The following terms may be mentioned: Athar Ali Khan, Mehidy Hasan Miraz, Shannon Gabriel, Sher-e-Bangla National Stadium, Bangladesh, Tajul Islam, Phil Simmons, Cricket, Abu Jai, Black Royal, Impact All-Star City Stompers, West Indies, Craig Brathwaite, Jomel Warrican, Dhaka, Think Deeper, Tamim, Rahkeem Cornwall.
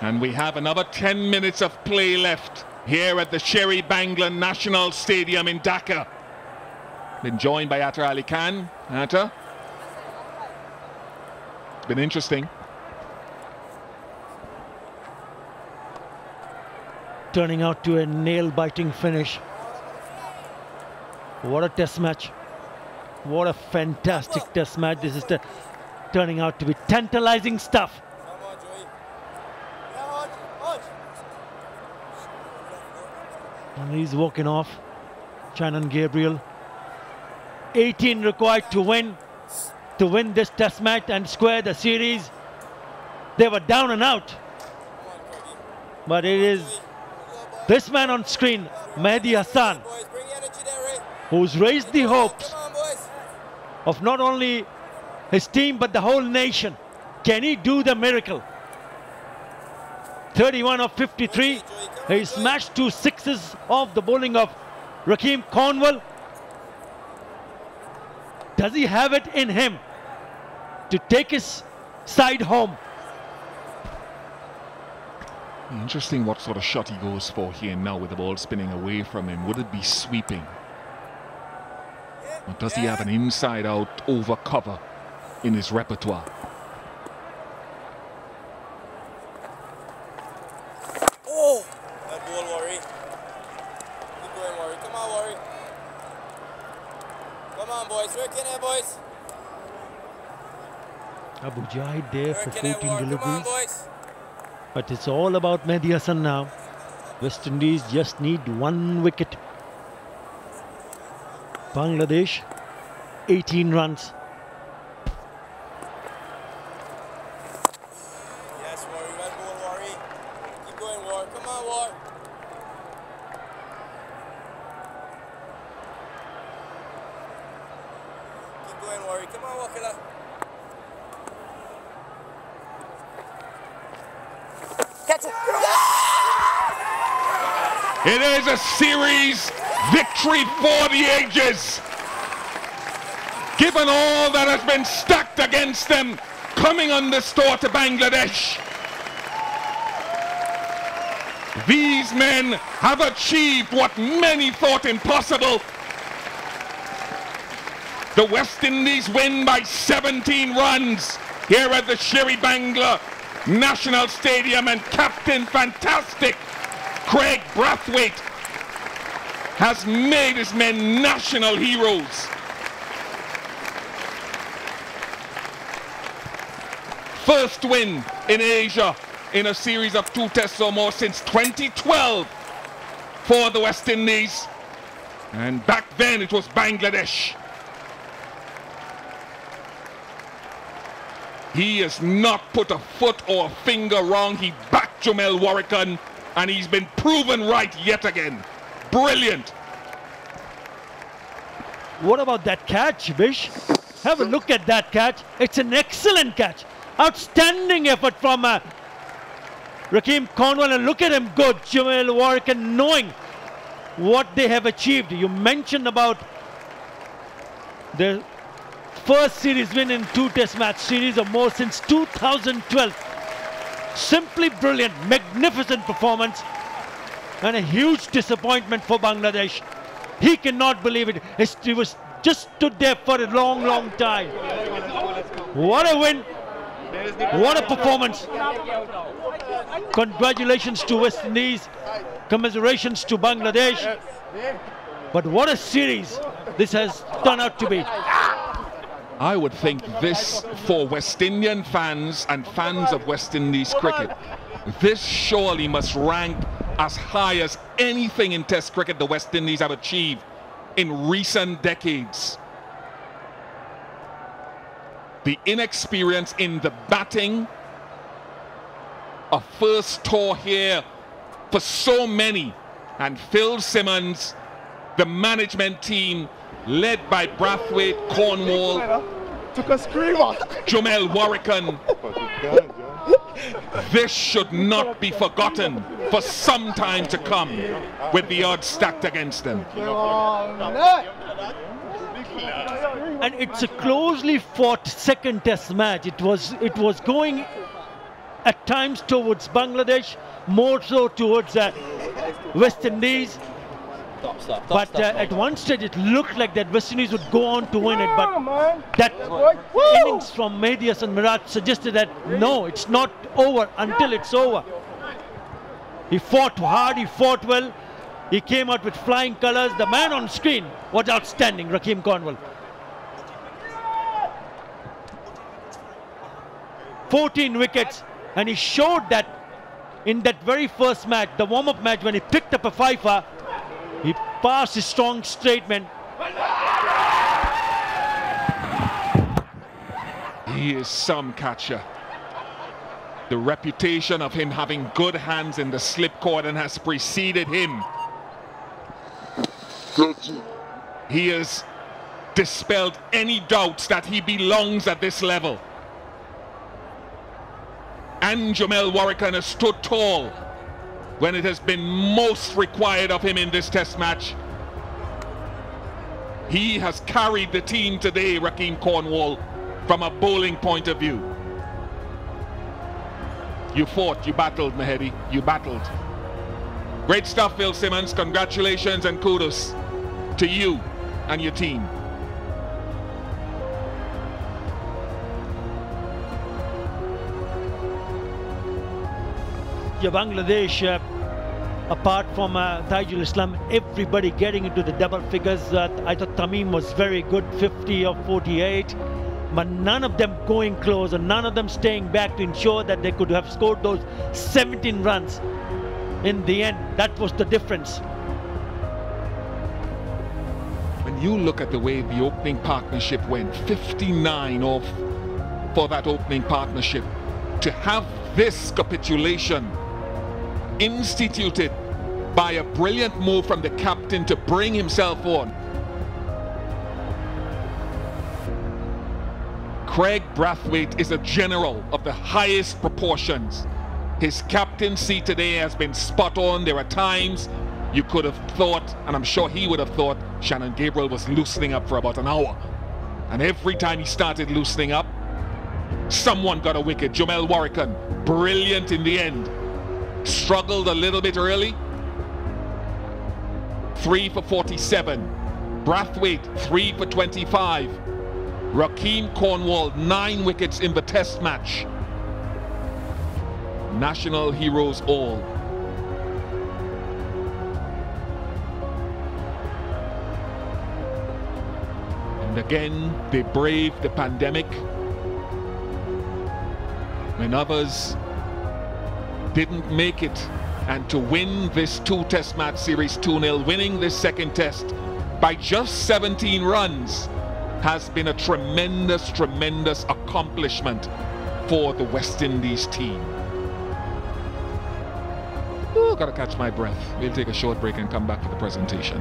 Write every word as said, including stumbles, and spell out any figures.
And we have another ten minutes of play left here at the Sher-e-Bangla National Stadium in Dhaka. Been joined by Athar Ali Khan. Athar. It's been interesting. Turning out to a nail-biting finish. What a test match. What a fantastic test match. This is turning out to be tantalizing stuff. And he's walking off. Shannon Gabriel. eighteen required to win. To win this test match and square the series. They were down and out. But it is this man on screen, Mehidy Hasan, who's raised the hopes of not only his team, but the whole nation. Can he do the miracle? thirty-one of fifty-three. He smashed two sixes off the bowling of Rahkeem Cornwall. Does he have it in him to take his side home? Interesting what sort of shot he goes for here now with the ball spinning away from him. Would it be sweeping? Or does he have an inside-out over cover in his repertoire? Oh! That ball, Warry. Keep going, Warry. Come on, Warry. Come on, boys. Work in there, boys. Abu Jai there for fourteen deliveries. Come on, boys. But it's all about Mehidy Hasan now. West Indies just need one wicket. Bangladesh, eighteen runs. Yes, Warry, one ball, Warry. Keep going, War. Come on, War. Keep going, Warry. Come on, Wakila. Catch it. Yes! It is a series victory for the ages. Given all that has been stacked against them, coming on this tour to Bangladesh, these men have achieved what many thought impossible. The West Indies win by seventeen runs here at the Sher-e-Bangla National Stadium, and Captain Fantastic Craig Brathwaite has made his men national heroes. First win in Asia in a series of two tests or more since twenty twelve for the West Indies. And back then it was Bangladesh. He has not put a foot or a finger wrong. He backed Jomel Warrican, and he's been proven right yet again. Brilliant. What about that catch, Vish? Have a look at that catch. It's an excellent catch. Outstanding effort from uh, Rahkeem Cornwall, and look at him go, Jomel Warrican, knowing what they have achieved. You mentioned about the first series win in two test match series or more since two thousand twelve. Simply brilliant, magnificent performance. And a huge disappointment for Bangladesh. He cannot believe it. He was just stood there for a long, long time. What a win. What a performance. Congratulations to West Indies. Commiserations to Bangladesh. But what a series this has turned out to be. I would think this, for West Indian fans and fans of West Indies cricket, this surely must rank as high as anything in Test cricket the West Indies have achieved in recent decades. The inexperience in the batting, a first tour here for so many, and Phil Simmons, the management team led by Brathwaite, Cornwall, Jomel Warrican. This should not be forgotten for some time to come with the odds stacked against them. And it's a closely fought second test match. It was it was going at times towards Bangladesh, more so towards uh, West Indies. Stop, stop, stop, but stop, stop, uh, at one stage it looked like that West Indies would go on to win yeah, it, but man. that yeah, innings from Mehidy Hasan Miraz suggested that really? no, it's not over until yeah. it's over. He fought hard, he fought well, he came out with flying colours. The man on screen was outstanding, Rahkeem Cornwall. fourteen wickets, and he showed that in that very first match, the warm-up match, when he picked up a fifer. He passed his strong straight man. He is some catcher. The reputation of him having good hands in the slip cordon has preceded him. He has dispelled any doubts that he belongs at this level. And Jomel Warrican has stood tall when it has been most required of him in this test match. He has carried the team today, Rahkeem Cornwall, from a bowling point of view. You fought, you battled, Mehidy, you battled. Great stuff, Phil Simmons. Congratulations and kudos to you and your team. Yeah, Bangladesh, uh, apart from uh, Tajul Islam, everybody getting into the double figures. Uh, I thought Tamim was very good, fifty or forty-eight, but none of them going close and none of them staying back to ensure that they could have scored those seventeen runs. In the end, that was the difference. When you look at the way the opening partnership went, fifty-nine off for that opening partnership, to have this capitulation instituted by a brilliant move from the captain to bring himself on. Craig Brathwaite is a general of the highest proportions. His captaincy today has been spot on. There are times you could have thought, and I'm sure he would have thought, Shannon Gabriel was loosening up for about an hour. And every time he started loosening up, someone got a wicket. Jomel Warrican, brilliant in the end. Struggled a little bit early. three for forty-seven. Brathwaite, three for twenty-five. Rahkeem Cornwall, nine wickets in the test match. National heroes all. And again, they braved the pandemic. When others didn't make it, and to win this two test match series two nil, winning this second test by just seventeen runs has been a tremendous, tremendous accomplishment for the West Indies team. Ooh, gotta catch my breath. We'll take a short break and come back for the presentation.